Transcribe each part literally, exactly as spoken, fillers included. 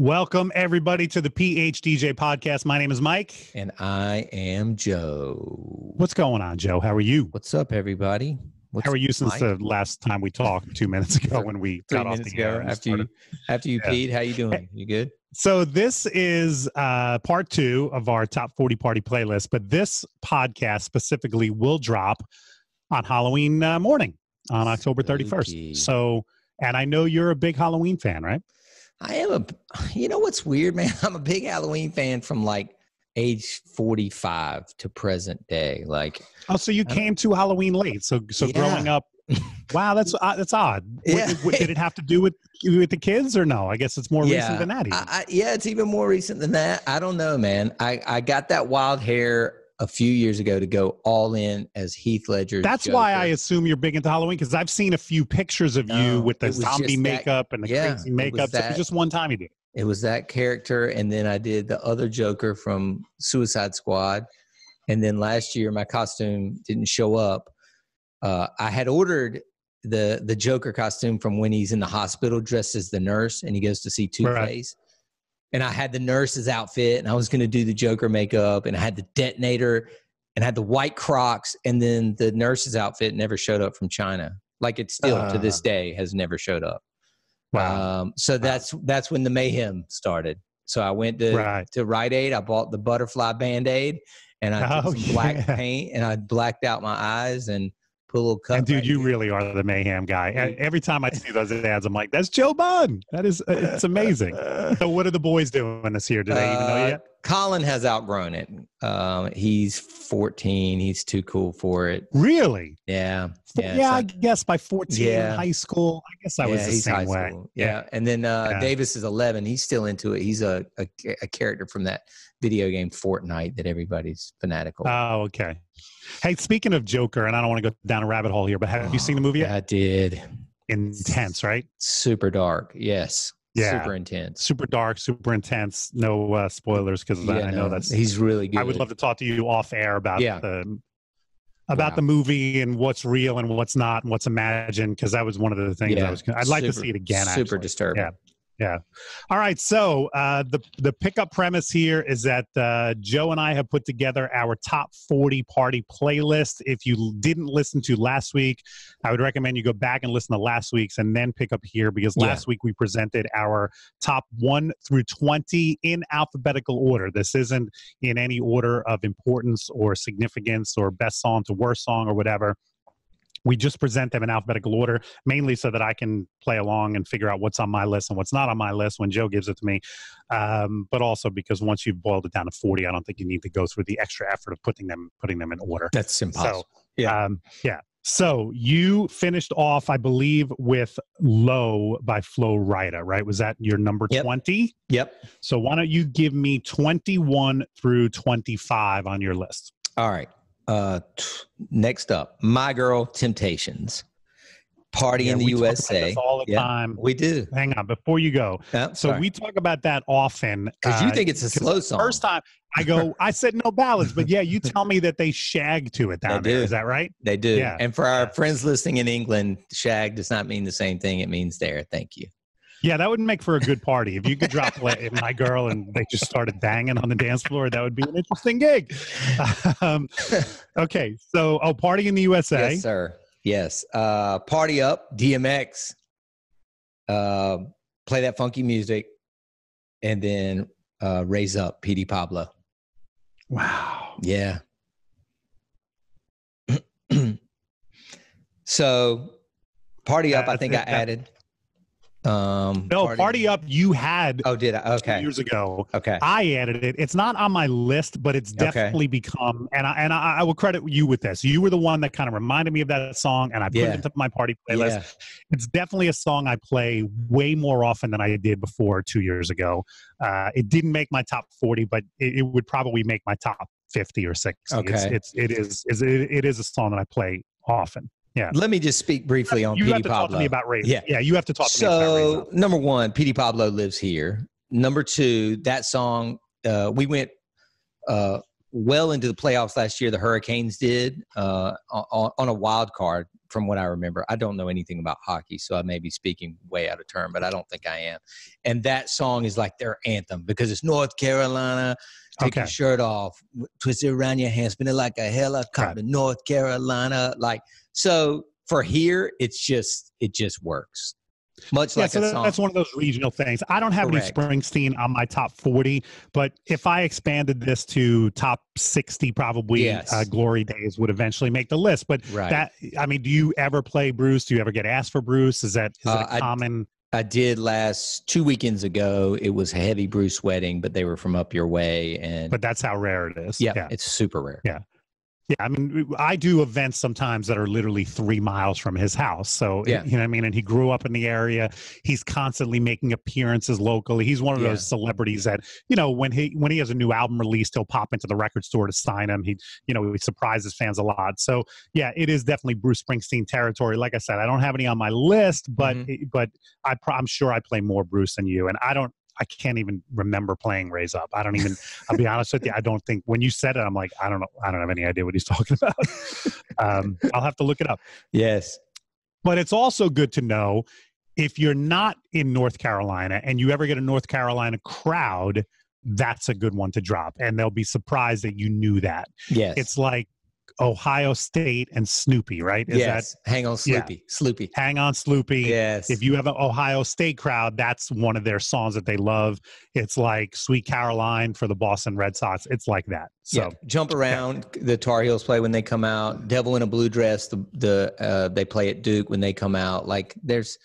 Welcome, everybody, to the P H D J Podcast. My name is Mike. And I am Joe. What's going on, Joe? How are you? What's up, everybody? What's How are you since Mike? The last time we talked two minutes ago when we got off the air? After you, after you yeah. peed, how you doing? You good? So this is uh, part two of our Top forty Party playlist, but this podcast specifically will drop on Halloween uh, morning on October thirty-first. So, and I know you're a big Halloween fan, right? I am a, you know what's weird, man? I'm a big Halloween fan from like age forty-five to present day. Like, oh, so you came to Halloween late. So, so yeah. growing up, wow, that's uh, that's odd. Yeah. What, what, did it have to do with with the kids or no? I guess it's more yeah. recent than that. Even. I, I, yeah, it's even more recent than that. I don't know, man. I I got that wild hair a few years ago to go all in as Heath Ledger. That's Joker. Why I assume you're big into Halloween, because I've seen a few pictures of no, you with the zombie makeup that, and the yeah, crazy makeup. It was, that, so it was just one time you did. It was that character, and then I did the other Joker from Suicide Squad, and then last year my costume didn't show up. Uh, I had ordered the the Joker costume from when he's in the hospital dressed as the nurse, and he goes to see Two-Face. Right. And I had the nurse's outfit, and I was going to do the Joker makeup, and I had the detonator, and I had the white Crocs, and then the nurse's outfit never showed up from China. Like it still, uh, to this day, has never showed up. Wow. Um, so wow. that's that's when the mayhem started. So I went to, right. to Rite Aid. I bought the butterfly Band-Aid, and I oh, took some black yeah. paint, and I blacked out my eyes, and put a little cut. And, dude, right you here. Really are the mayhem guy. And every time I see those ads, I'm like, that's Joe Bunn. That is, it's amazing. So what are the boys doing this year? Do they uh, even know yet? Colin has outgrown it. Um, he's fourteen. He's too cool for it. Really? Yeah. Yeah, yeah like, I guess by fourteen yeah. in high school, I guess I yeah, was the same way. Yeah. yeah. And then uh, yeah. Davis is eleven. He's still into it. He's a, a, a character from that video game Fortnite that everybody's fanatical. Oh, okay. Hey, speaking of Joker, and I don't want to go down a rabbit hole here, but have oh, you seen the movie yet? I did. Intense, right? Super dark. Yes. Yeah. Super intense. Super dark, super intense. No uh, spoilers, because yeah, I know no, that's... He's really good. I would love to talk to you off air about yeah. the... about wow. the movie and what's real and what's not and what's imagined, because that was one of the things yeah. I was I'd like super, to see it again. Actually. Super disturbing. Yeah. Yeah. All right. So uh, the, the pickup premise here is that uh, Joe and I have put together our top forty party playlist. If you didn't listen to last week, I would recommend you go back and listen to last week's and then pick up here, because yeah. last week we presented our top one through twenty in alphabetical order. This isn't in any order of importance or significance or best song to worst song or whatever. We just present them in alphabetical order, mainly so that I can play along and figure out what's on my list and what's not on my list when Joe gives it to me. Um, but also because once you've boiled it down to forty, I don't think you need to go through the extra effort of putting them putting them in order. That's impossible. So, yeah. Um, yeah. So you finished off, I believe, with Low by Flo Rida, right? Was that your number twenty? Yep. Yep. So why don't you give me twenty-one through twenty-five on your list? All right. Uh, next up, my girl, Temptations, Party yeah, in the we U S A. Talk about this all the yeah, time. We do. Hang on, before you go. Oh, so sorry. We talk about that often because uh, you think it's a slow song. First time I go, I said no ballads, but yeah, you tell me that they shag to it down they there. Do. Is that right? They do. Yeah. And for our friends listening in England, shag does not mean the same thing. It means there. Thank you. Yeah, that would make for a good party. If you could drop My Girl and they just started banging on the dance floor, that would be an interesting gig. Um, okay, so, oh, Party in the U S A. Yes, sir. Yes. Uh, Party Up, D M X. Uh, play that funky music. And then uh, Raise Up, Petey Pablo. Wow. Yeah. So, Party Up, I think I added... Um, no, party. party Up you had oh did I okay two years ago. Okay, I added it. It's not on my list, but it's definitely okay. become and I and I, I will credit you with this. You were the one that kind of reminded me of that song, and I put yeah. it into my party playlist. Yeah. It's definitely a song I play way more often than I did before two years ago. Uh, it didn't make my top forty, but it, it would probably make my top fifty or sixty. Okay, it's, it's it is is it, it is a song that I play often. Yeah. Let me just speak briefly on Petey Pablo. You have to talk to me about Raise. Yeah. yeah, you have to talk to so, me about Raise. So, number one, Petey Pablo lives here. Number two, that song, uh, we went uh, well into the playoffs last year. The Hurricanes did uh, on, on a wild card from what I remember. I don't know anything about hockey, so I may be speaking way out of turn, but I don't think I am. And that song is like their anthem because it's North Carolina. Take okay. your shirt off, twist it around your hand, spin it like a helicopter, right. North Carolina. Like, so for here, it's just, it just works. Much yeah, like so a song. That's one of those regional things. I don't have Correct. any Springsteen on my top forty, but if I expanded this to top sixty, probably yes. uh, Glory Days would eventually make the list. But right. that, I mean, do you ever play Bruce? Do you ever get asked for Bruce? Is that, is uh, that a common? I, I did last two weekends ago. It was a heavy Bruce wedding, but they were from Up Your Way. And But that's how rare it is. Yep, yeah, it's super rare. Yeah. Yeah, I mean, I do events sometimes that are literally three miles from his house. So, yeah. you know what I mean? And he grew up in the area. He's constantly making appearances locally. He's one of yeah. those celebrities that, you know, when he when he has a new album released, he'll pop into the record store to sign him. He, you know, he surprises fans a lot. So, yeah, it is definitely Bruce Springsteen territory. Like I said, I don't have any on my list, but mm-hmm. it, but I, I'm sure I play more Bruce than you. And I don't. I can't even remember playing Raise Up. I don't even, I'll be honest with you. I don't think when you said it, I'm like, I don't know. I don't have any idea what he's talking about. um, I'll have to look it up. Yes. But it's also good to know if you're not in North Carolina and you ever get a North Carolina crowd, that's a good one to drop. And they'll be surprised that you knew that. Yes. It's like Ohio State and Snoopy, right? Is yes. That, Hang on, Sloopy. Yeah. Sloopy. Hang on, Sloopy. Yes. If you have an Ohio State crowd, that's one of their songs that they love. It's like Sweet Caroline for the Boston Red Sox. It's like that. So yeah. Jump Around, yeah. the Tar Heels play when they come out. Devil in a Blue Dress, the the uh, they play at Duke when they come out. Like there's,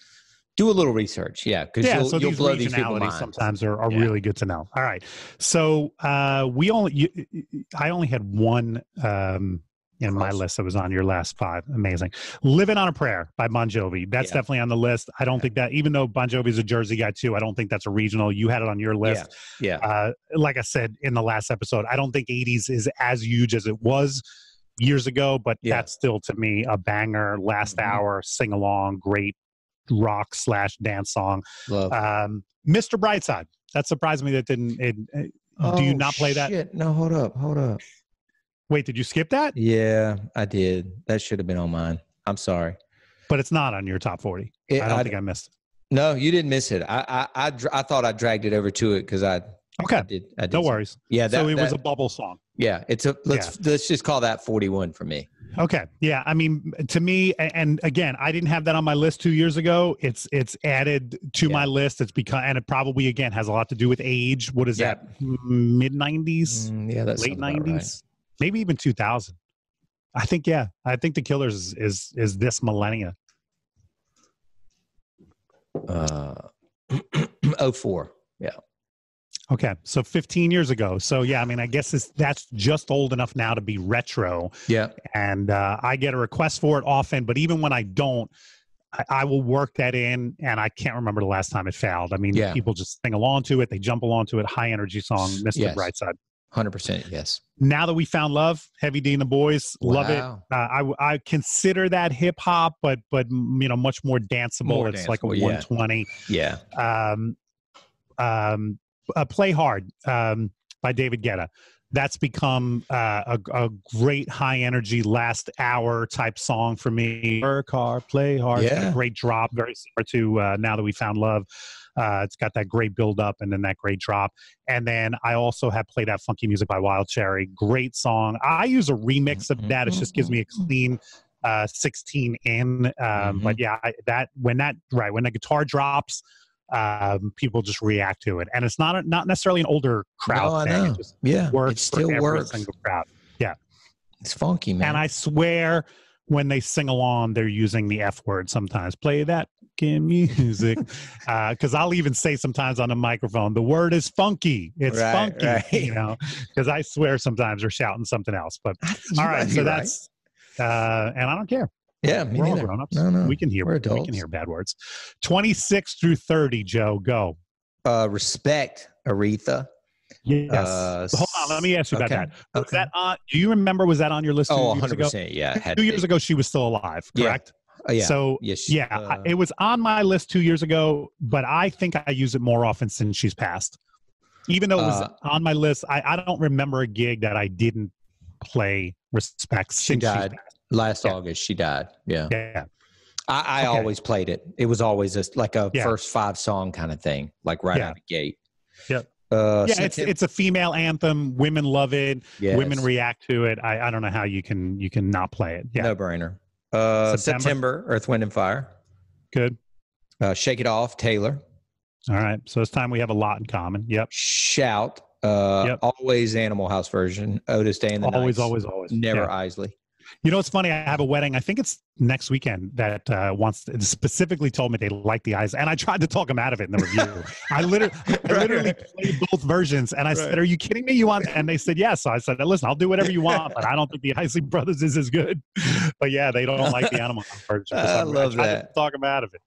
do a little research. Yeah. Because yeah, you'll, so you'll these blow these people mind. Sometimes are, are yeah. really good to know. All right. So uh, we only, you, I only had one. Um, In my list that was on your last five. Amazing. Living on a Prayer by Bon Jovi. That's yeah. definitely on the list. I don't yeah. think that, even though Bon Jovi's a Jersey guy too, I don't think that's a regional. You had it on your list. Yeah. yeah. Uh, like I said in the last episode, I don't think eighties is as huge as it was years ago, but yeah. that's still to me a banger. Last mm-hmm. hour, sing along, great rock slash dance song. Love. Um, Mister Brightside. That surprised me that didn't. It, it, oh, do you not play shit. that? No, hold up. Hold up. Wait, did you skip that? Yeah, I did. That should have been on mine. I'm sorry. But it's not on your top forty. It, I don't I, think I missed it. No, you didn't miss it. I I, I, I thought I dragged it over to it because I, okay. I did. I did no something. worries. Yeah, that, so it that, was a bubble song. Yeah, it's a let's yeah. let's just call that forty-one for me. Okay. Yeah. I mean, to me, and again, I didn't have that on my list two years ago. It's it's added to yeah. my list. It's become, and it probably again has a lot to do with age. What is yeah. that? Mid nineties? Mm, yeah, that's late nineties. Maybe even two thousand. I think, yeah. I think The Killers is is, is this millennia. Uh, oh four, yeah. Okay, so fifteen years ago. So, yeah, I mean, I guess it's, that's just old enough now to be retro. Yeah. And uh, I get a request for it often, but even when I don't, I will work that in, and I can't remember the last time it failed. I mean, yeah. people just sing along to it. They jump along to it. High-energy song, Mister Yes. Brightside. one hundred percent, yes. Now That We Found Love, Heavy D and the Boys, wow. love it. Uh, I I consider that hip hop, but but you know much more danceable. More it's danceable, like a one twenty. Yeah. yeah. Um, um, uh, Play Hard um, by David Guetta. That's become uh, a, a great high energy last hour type song for me. Work hard, play hard. Yeah. Great drop, very similar to uh, Now That We Found Love. Uh, it's got that great build up and then that great drop. And then I also have played That Funky Music by Wild Cherry. Great song. I use a remix of that. It just gives me a clean uh, sixteen in. Um, mm-hmm. But yeah, I, that when that right when the guitar drops, um, people just react to it, and it's not a, not necessarily an older crowd no, thing. I know. It just yeah, works it still for works. Every single crowd. Yeah, it's funky, man. And I swear, when they sing along, they're using the F word sometimes. Play that music. Because uh, I'll even say sometimes on the microphone, the word is funky. It's right, funky, right. you know, because I swear sometimes they're shouting something else. But all right, so that's, right. Uh, and I don't care. Yeah, me We're neither. all grown-ups. No, no. We can hear, We're adults. We can hear bad words. twenty-six through thirty, Joe, go. Uh, respect, Aretha. Yes. Uh, Hold on. Let me ask you okay. about that. Was okay. that on, do you remember? Was that on your list? Two oh, one hundred percent. Years ago? Yeah. Had two years ago, she was still alive, correct? Yeah. Uh, yeah. So, yeah, she, yeah uh, it was on my list two years ago, but I think I use it more often since she's passed. Even though it was uh, on my list, I, I don't remember a gig that I didn't play respect. She since died. She's passed. Last yeah. August she died. Yeah. Yeah. I, I okay. always played it. It was always a, like a yeah. first five song kind of thing, like right yeah. out of the gate. Yep. Uh, yeah, it's, it's a female anthem. Women love it. Yes. Women react to it. I, I don't know how you can you can not play it. Yeah. No brainer. Uh, September. September, Earth, Wind, and Fire. Good. Uh, Shake It Off, Taylor. All right. So this time we have a lot in common. Yep. Shout. Uh, yep. Always Animal House version. Otis Day and the Always, Nights. always, always. Never yeah. Isley. You know, it's funny. I have a wedding. I think it's next weekend that uh, wants to, specifically told me they like the eyes, and I tried to talk them out of it in the review. I literally, I literally played both versions, and I right. said, "Are you kidding me? You want?" And they said, "Yes." So I said, "Listen, I'll do whatever you want, but I don't think the Isley Brothers is as good." But yeah, they don't like the Animal House version. I love I tried that. To talk them out of it.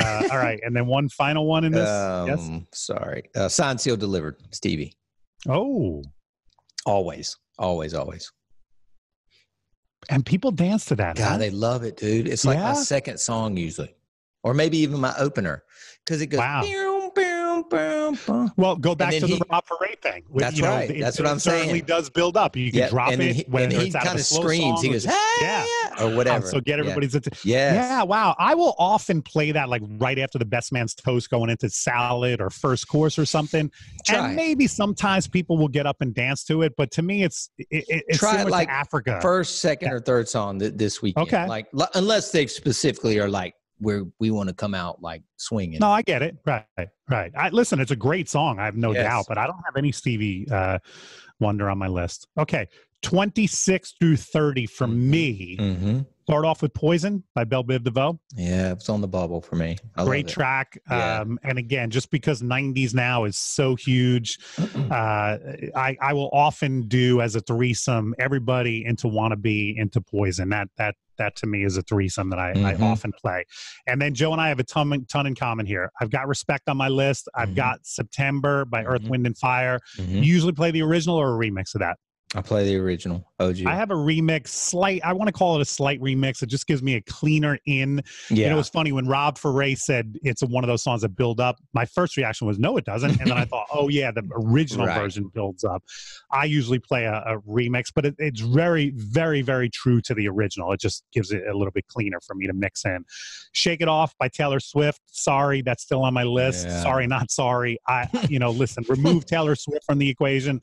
Uh, all right, and then one final one in this. Um, yes. Sorry, uh, Signed, Sealed, Delivered, Stevie. Oh, always, always, always. And people dance to that. God, huh? They love it, dude. It's like yeah. my second song usually, or maybe even my opener, because it goes. Wow. Boom, boom, boom, boom. Well, go back to he, the Rob Parade thing. With, that's you know, right. It, that's what I'm saying. It certainly does build up. You can yeah. drop and it he, when and it's he out of a slow screams. Song. He goes, hey, yeah, or whatever. Um, so get everybody's. Yeah. Yes. Yeah. Wow. I will often play that like right after the best man's toast, going into salad or first course or something. Try and it. Maybe sometimes people will get up and dance to it, but to me, it's it, it's try it like Africa first, second, yeah. or third song th this weekend. Okay. Like unless they specifically are like where we want to come out like swinging. No, I get it. Right, right. I, listen, it's a great song. I have no yes. doubt, but I don't have any Stevie uh, Wonder on my list. Okay, twenty-six through thirty for me. Mm-hmm. Start off with Poison by Belle Biv DeVoe. Yeah, it's on the bubble for me. I Great track. Yeah. Um, and again, just because nineties now is so huge, uh, I, I will often do as a threesome, everybody into Wannabe, into Poison. That that that to me is a threesome that I, mm-hmm. I often play. And then Joe and I have a ton, ton in common here. I've got Respect on my list. I've mm-hmm. got September by Earth, mm-hmm. Wind, and Fire. Mm-hmm. You usually play the original or a remix of that? I play the original O G. I have a remix, slight, I want to call it a slight remix. It just gives me a cleaner in. Yeah. You know, it was funny when Rob Foray said it's one of those songs that build up. My first reaction was, no, it doesn't. And then I thought, oh, yeah, the original right. version builds up. I usually play a, a remix, but it, it's very, very, very true to the original. It just gives it a little bit cleaner for me to mix in. Shake It Off by Taylor Swift. Sorry, that's still on my list. Yeah. Sorry, not sorry. I, you know, listen, remove Taylor Swift from the equation.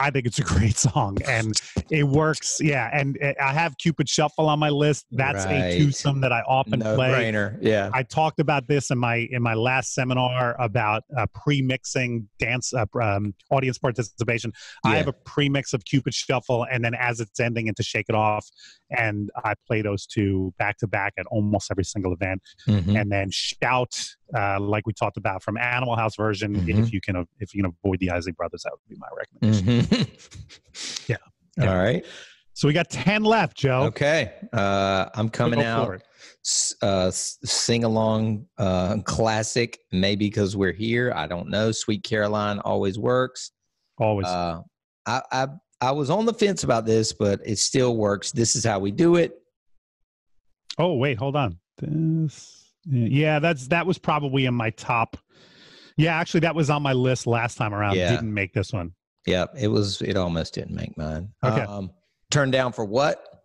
I think it's a great song, and it works. Yeah, and I have Cupid Shuffle on my list. That's right. a twosome that I often no play. Brainer. Yeah, I talked about this in my in my last seminar about uh, pre-mixing dance uh, um, audience participation. Yeah. I have a pre-mix of Cupid Shuffle, and then as it's ending, into Shake It Off, and I play those two back to back at almost every single event, mm-hmm. and then Shout. Uh, like we talked about from Animal House version, mm-hmm. if you can if you can avoid the Isley Brothers, that would be my recommendation. Mm-hmm. yeah. yeah. All right. So we got ten left, Joe. Okay. Uh, I'm coming out. Uh, sing along uh, classic. Maybe because we're here. I don't know. Sweet Caroline always works. Always. Uh, I, I I was on the fence about this, but it still works. This is how we do it. Oh wait, hold on. This. Yeah, that's that was probably in my top. Yeah, actually, that was on my list last time around. Yeah. Didn't make this one. Yeah, it was. It almost didn't make mine. Okay. Um, Turned Down for What?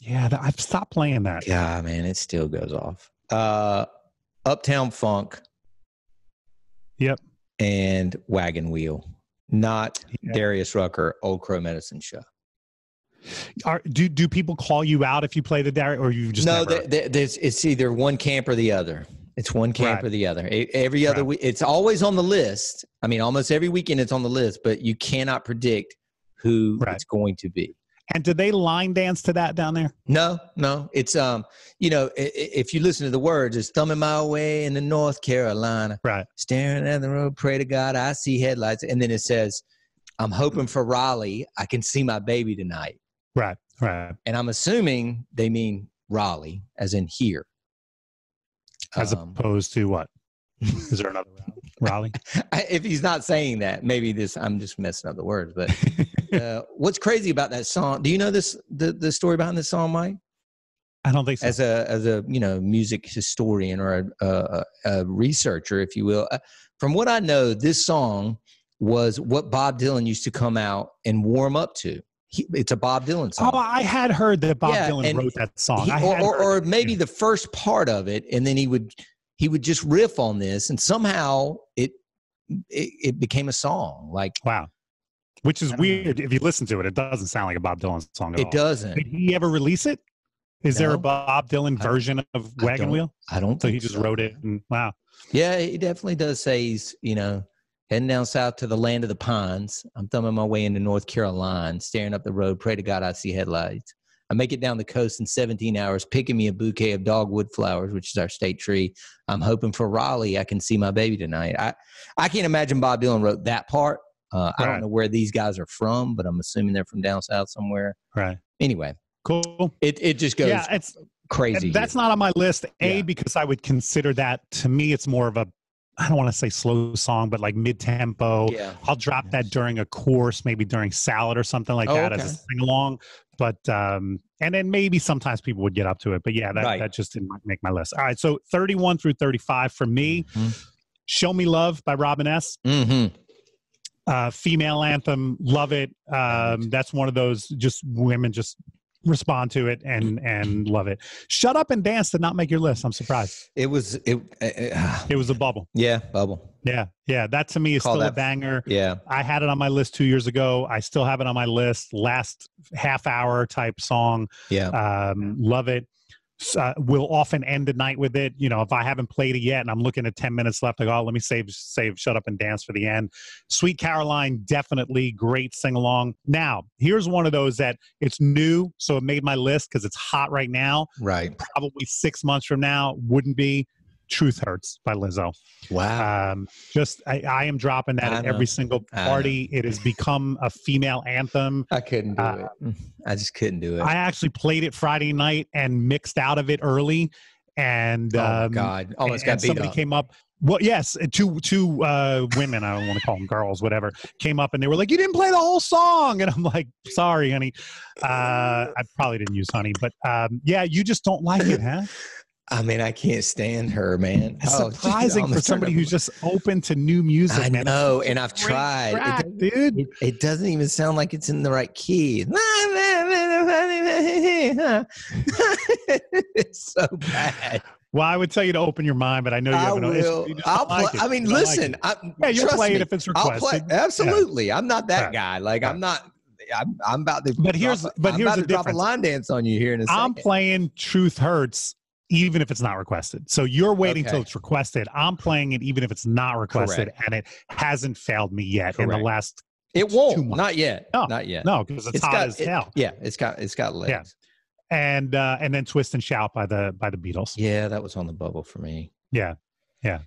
Yeah, that, I've stopped playing that. Yeah, man, it still goes off. Uh, Uptown Funk. Yep. And Wagon Wheel. Not yeah. Darius Rucker, Old Crow Medicine Show. Are, do do people call you out if you play the Darius, or you just no? Never... They, they, it's either one camp or the other. It's one camp right. or the other. It, every other right. week, it's always on the list. I mean, almost every weekend it's on the list, but you cannot predict who right. it's going to be. And do they line dance to that down there? No, no. It's um, you know, if you listen to the words, it's thumbing my way into North Carolina, right? Staring at the road, pray to God, I see headlights, and then it says, I'm hoping for Raleigh. I can see my baby tonight. Right, right. And I'm assuming they mean Raleigh, as in here. As um, opposed to what? Is there another Raleigh? If he's not saying that, maybe this, I'm just messing up the words. But uh, what's crazy about that song, do you know this the, the story behind this song, Mike? I don't think so. As a, as a you know, music historian or a, a, a researcher, if you will. Uh, from what I know, this song was what Bob Dylan used to come out and warm up to. He, it's a Bob Dylan song. Oh, I had heard that Bob yeah, Dylan wrote that song. He, I had or or maybe the first part of it, and then he would he would just riff on this, and somehow it it, it became a song. Like wow, which is weird. Know. If you listen to it, it doesn't sound like a Bob Dylan song at it all. It doesn't. Did he ever release it? Is no. there a Bob Dylan version of Wagon I Wheel? I don't. So think he just so. wrote it, and wow. Yeah, he definitely does say he's you know. heading down south to the land of the pines. I'm thumbing my way into North Carolina, staring up the road, pray to God I see headlights. I make it down the coast in seventeen hours, picking me a bouquet of dogwood flowers, which is our state tree. I'm hoping for Raleigh. I can see my baby tonight. I, I can't imagine Bob Dylan wrote that part. Uh, right. I don't know where these guys are from, but I'm assuming they're from down south somewhere. Right. Anyway. Cool. It, it just goes yeah, it's, crazy. That's here. Not on my list, A, yeah. because I would consider that, to me, it's more of a, I don't want to say slow song, but like mid-tempo. Yeah. I'll drop that during a course, maybe during salad or something like oh, that okay. as a sing-along. But, um, and then maybe sometimes people would get up to it. But yeah, that, right. that just didn't make my list. All right, so thirty-one through thirty-five for me. Mm-hmm. Show Me Love by Robin S. Mm-hmm. Uh, female anthem, love it. Um, that's one of those just women just respond to it and and love it. Shut Up and Dance did not make your list. I'm surprised. It was it uh, it was a bubble. Yeah, bubble. Yeah, yeah. That to me is Call still that, a banger. Yeah, I had it on my list two years ago. I still have it on my list. Last half hour type song. Yeah, um, love it. Uh, we'll often end the night with it. You know, if I haven't played it yet and I'm looking at ten minutes left, I go, oh, let me save, save, Shut Up and Dance for the end. Sweet Caroline, definitely great sing-along. Now, here's one of those that it's new, so it made my list because it's hot right now. Right. Probably six months from now, wouldn't be. Truth Hurts by Lizzo. Wow. Um, just, I, I am dropping that I at know. every single party. It has become a female anthem. I couldn't do uh, it. I just couldn't do it. I actually played it Friday night and mixed out of it early. And, oh, um, God. Oh, it's got beat somebody up. came up. Well, yes, two, two uh, women, I don't want to call them girls, whatever, came up and they were like, you didn't play the whole song. And I'm like, sorry, honey. Uh, I probably didn't use honey, but um, yeah, you just don't like it, huh? I mean, I can't stand her, man. It's oh, surprising dude, for somebody who's just open to new music. I man. know, and I've tried. Track, it, dude. It, it doesn't even sound like it's in the right key. It's so bad. Well, I would tell you to open your mind, but I know you haven't. I will. An I'll play, like I mean, listen. Like I, yeah, you'll play me. it if it's requested. I'll play, absolutely. Yeah. I'm not that right. guy. Like, right. I'm not. I'm, I'm about to. But here's. Drop, but I'm here's about the to difference. Drop a line dance on you here in a second. I'm playing Truth Hurts. Even if it's not requested. So you're waiting okay. till it's requested. I'm playing it even if it's not requested. Correct. And it hasn't failed me yet Correct. in the last It won't. Two months. Not yet. No. Not yet. No, because it's, it's hot got, as it, hell. Yeah, it's got it's got legs. Yeah. And uh, and then Twist and Shout by the by the Beatles. Yeah, that was on the bubble for me. Yeah. Yeah.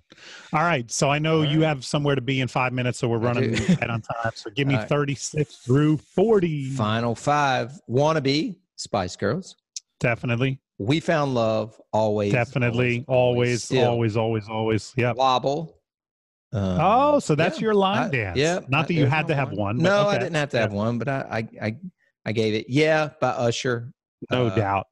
All right. So I know right. you have somewhere to be in five minutes, so we're running right on time. So give me right. thirty-six through forty. Final five. Wannabe, Spice Girls. Definitely. We Found Love, always. Definitely, always, always, always, always. always. Yeah. Wobble. Um, oh, so that's yeah, your line I, dance. Yeah. Not I, that you had to have one. one no, okay. I didn't have to yeah. have one, but I, I, I gave it. Yeah, by Usher. No uh, doubt.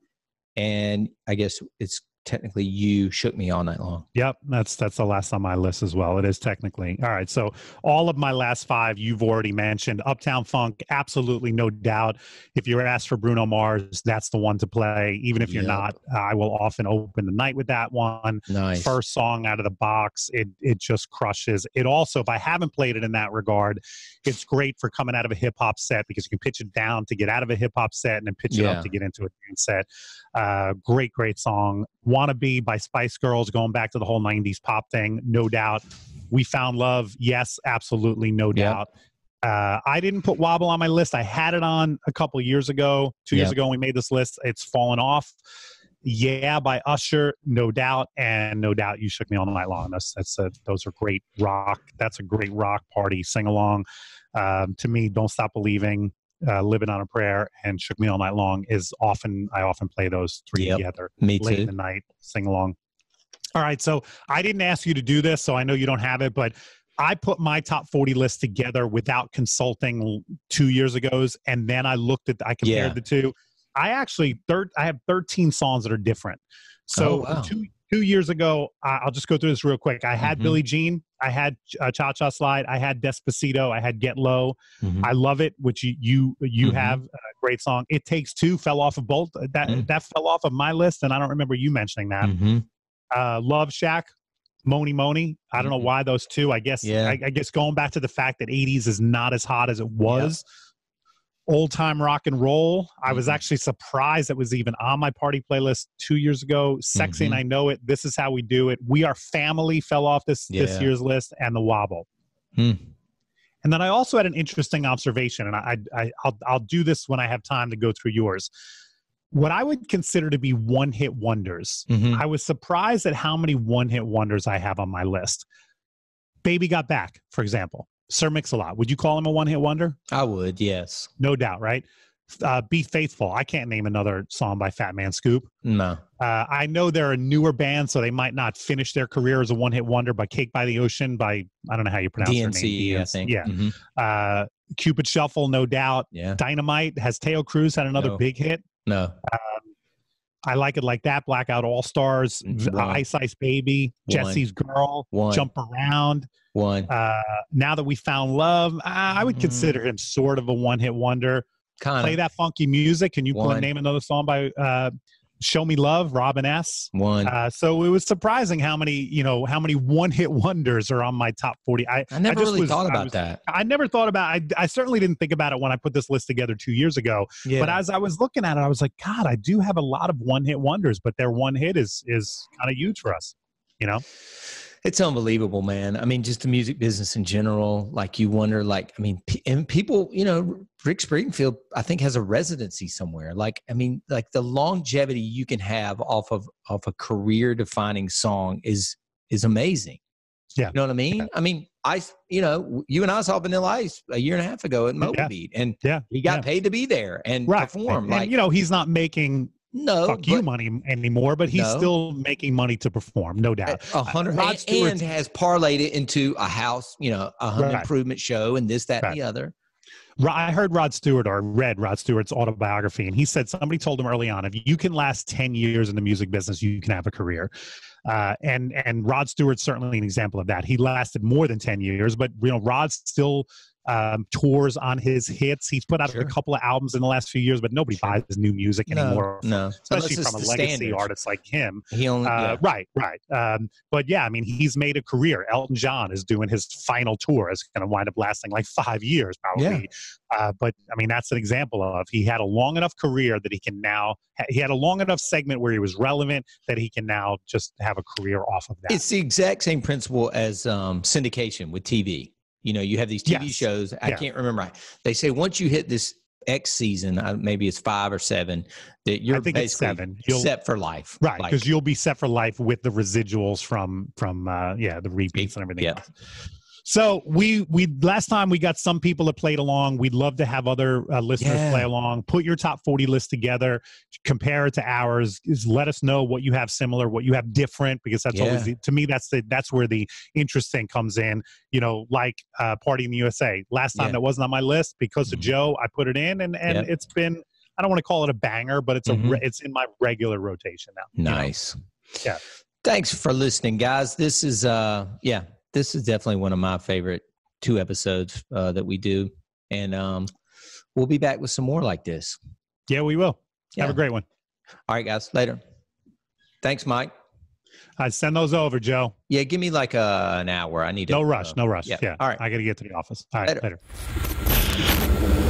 And I guess it's technically You Shook Me All Night Long. Yep, that's that's the last on my list as well. It is technically. All right, so all of my last five you've already mentioned. Uptown Funk, absolutely no doubt. If you're asked for Bruno Mars, that's the one to play. Even if you're yep. not, I will often open the night with that one. Nice. First song out of the box. It, it just crushes. It also, if I haven't played it in that regard, it's great for coming out of a hip-hop set because you can pitch it down to get out of a hip-hop set and then pitch yeah. it up to get into a dance set. Uh, great, great song. Wannabe by Spice Girls, going back to the whole nineties pop thing, no doubt. We Found Love, yes, absolutely, no doubt. Yep. Uh, I didn't put Wobble on my list. I had it on a couple years ago, two yep. years ago when we made this list. It's fallen off. Yeah, by Usher, no doubt, and no doubt You Shook Me All Night Long. That's, that's a, those are great rock. That's a great rock party sing-along. Um, to me, Don't Stop Believing, Uh, Living on a Prayer, and Shook Me All Night Long is often, I often play those three yep, together me late too. in the night, sing along. All right, so I didn't ask you to do this, so I know you don't have it, but I put my top forty list together without consulting two years ago's, and then I looked at, I compared yeah. the two. I actually, third, I have thirteen songs that are different. So oh, wow. two two years ago, uh, I'll just go through this real quick. I had mm-hmm. Billie Jean. I had uh, Cha Cha Slide. I had Despacito. I had Get Low. Mm-hmm. I Love It, which you you, you mm-hmm. have. A great song. It Takes Two fell off of both. That, mm-hmm. that fell off of my list, and I don't remember you mentioning that. Mm-hmm. uh, Love Shack. Money, Money. I don't know why those two. I guess yeah. I, I guess going back to the fact that eighties is not as hot as it was. Yeah. Old Time Rock and Roll. I mm-hmm. was actually surprised it was even on my party playlist two years ago. Sexy mm-hmm. and I Know It. This Is How We Do It. We Are Family fell off this, yeah. this year's list, and The Wobble. Mm. And then I also had an interesting observation, and I, I, I'll, I'll do this when I have time to go through yours. What I would consider to be one-hit wonders. Mm-hmm. I was surprised at how many one-hit wonders I have on my list. Baby Got Back, for example. Sir Mix-a-Lot. Would you call him a one-hit wonder? I would, yes. No doubt, right? Uh, Be Faithful. I can't name another song by Fat Man Scoop. No. Uh, I know they're a newer band, so they might not finish their career as a one-hit wonder, but Cake by the Ocean by, I don't know how you pronounce their name. D N C, I think. Yeah. Mm-hmm. Uh, Cupid Shuffle, no doubt. Yeah. Dynamite. Has Teo Cruz had another no. big hit? No. Um, I Like It Like That, Blackout All-Stars, uh, Ice Ice Baby, One. Jesse's Girl, One. Jump Around. One. Uh, Now That We Found Love, I, I would consider mm. him sort of a one-hit wonder. Kinda. Play That Funky Music. Can you One. name another song by uh, Show Me Love, Robin S? One. Uh, so it was surprising how many, you know, how many one-hit wonders are on my top forty. I, I never I just really was, thought about I was, that. I never thought about it. I certainly didn't think about it when I put this list together two years ago. Yeah. But as I was looking at it, I was like, God, I do have a lot of one-hit wonders, but their one hit is is kind of huge for us, you know? It's unbelievable, man. I mean, just the music business in general, like you wonder, like, I mean, p and people, you know, Rick Springfield, I think, has a residency somewhere. Like, I mean, like the longevity you can have off of, off a career defining song is, is amazing. Yeah. You know what I mean? Yeah. I mean, I, you know, you and I saw Vanilla Ice a year and a half ago at Moby, yeah. and yeah. he got yeah. paid to be there and right. perform. And, like, and, you know, he's not making No, fuck you but, money anymore, but he's no. still making money to perform, no doubt. A hundred, Rod Stewart, and has parlayed it into a house, you know, a home right. improvement show, and this, that, right. and the other. I heard Rod Stewart, or read Rod Stewart's autobiography, and he said somebody told him early on, if you can last ten years in the music business, you can have a career. Uh, and and Rod Stewart's certainly an example of that. He lasted more than ten years, but you know, Rod still. Um, tours on his hits. He's put out sure. a couple of albums in the last few years, but nobody sure. buys his new music no, anymore. No, especially from a legacy standard. artist like him. He only, uh, yeah. Right, right. Um, but yeah, I mean, he's made a career. Elton John is doing his final tour. It's going to wind up lasting like five years probably. Yeah. Uh, but I mean, that's an example of he had a long enough career that he can now, he had a long enough segment where he was relevant that he can now just have a career off of that. It's the exact same principle as um, syndication with T V. You know, you have these T V yes. shows. I yeah. can't remember. They say once you hit this X season, maybe it's five or seven, that you're I think basically it's seven. You'll, set for life. Right, because like, you'll be set for life with the residuals from, from uh, yeah, the repeats and everything yeah. else. So we, we last time we got some people that played along. We'd love to have other uh, listeners yeah. play along. Put your top forty list together. Compare it to ours. Just let us know what you have similar, what you have different, because that's yeah. always, the, to me, that's the, that's where the interesting comes in. You know, like uh, Party in the U S A. Last time yeah. that wasn't on my list because mm-hmm. of Joe. I put it in, and, and yep. it's been, I don't want to call it a banger, but it's, mm-hmm. a, it's in my regular rotation now. Nice. You know? Yeah. Thanks for listening, guys. This is, uh, yeah. This is definitely one of my favorite two episodes uh, that we do. And um, we'll be back with some more like this. Yeah, we will. Yeah. Have a great one. All right, guys. Later. Thanks, Mike. I send those over, Joe. Yeah, give me like uh, an hour. I need to. No rush. Uh, no rush. Yeah. yeah. All right. I got to get to the office. All right. Later. later.